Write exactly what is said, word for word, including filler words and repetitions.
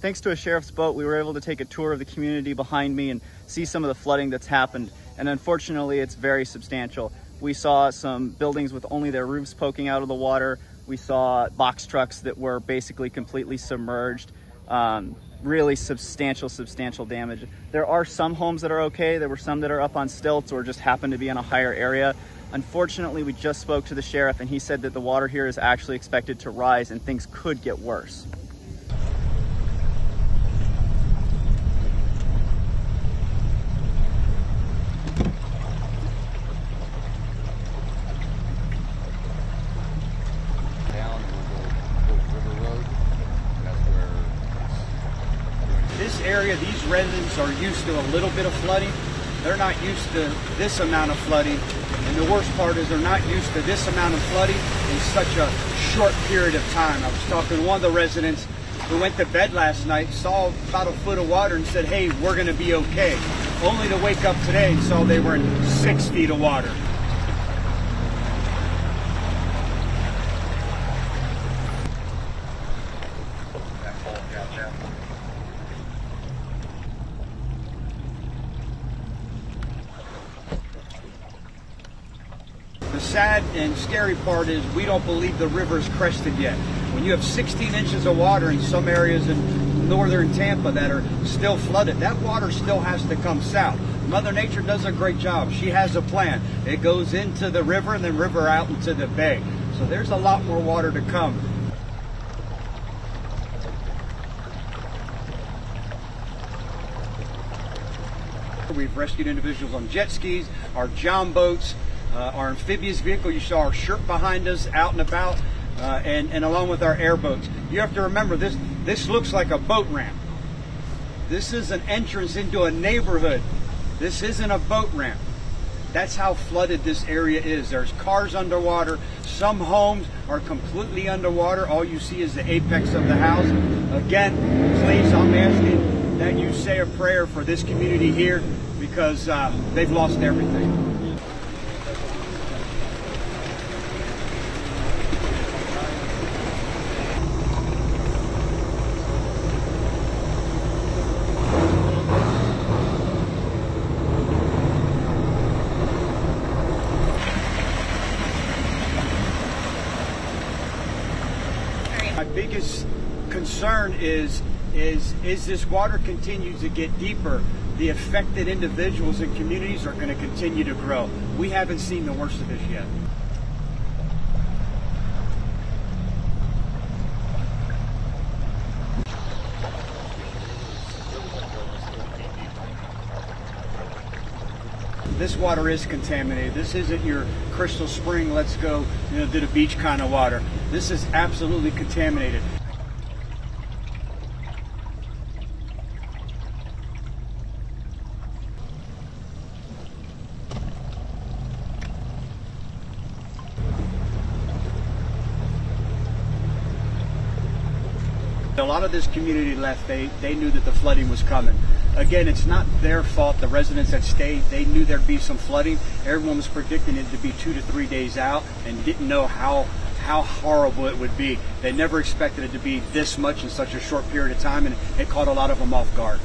Thanks to a sheriff's boat, we were able to take a tour of the community behind me and see some of the flooding that's happened. And unfortunately, it's very substantial. We saw some buildings with only their roofs poking out of the water. We saw box trucks that were basically completely submerged. Um, really substantial, substantial damage. There are some homes that are okay. There were some that are up on stilts or just happen to be in a higher area. Unfortunately, we just spoke to the sheriff and he said that the water here is actually expected to rise and things could get worse. This area, these residents are used to a little bit of flooding. They're not used to this amount of flooding. And the worst part is they're not used to this amount of flooding in such a short period of time. I was talking to one of the residents who went to bed last night, saw about a foot of water and said, hey, we're gonna be okay. Only to wake up today and saw they were in six feet of water. The sad and scary part is we don't believe the river's crested yet. When you have sixteen inches of water in some areas in northern Tampa that are still flooded, that water still has to come south. Mother Nature does a great job. She has a plan. It goes into the river and then river out into the bay. So there's a lot more water to come. We've rescued individuals on jet skis, our john boats, Uh, our amphibious vehicle. You saw our shirt behind us out and about, uh, and, and along with our airboats. You have to remember this, this looks like a boat ramp. This is an entrance into a neighborhood. This isn't a boat ramp. That's how flooded this area is. There's cars underwater. Some homes are completely underwater. All you see is the apex of the house. Again, please, I'm asking that you say a prayer for this community here because uh, they've lost everything. My biggest concern is, is, is this water continues to get deeper, the affected individuals and communities are going to continue to grow. We haven't seen the worst of this yet. This water is contaminated. This isn't your crystal spring, let's go you know, to the beach kind of water. This is absolutely contaminated. A lot of this community left, they, they knew that the flooding was coming. Again, it's not their fault, the residents that stayed, they knew there'd be some flooding. Everyone was predicting it to be two to three days out and didn't know how, how horrible it would be. They never expected it to be this much in such a short period of time, and it caught a lot of them off guard.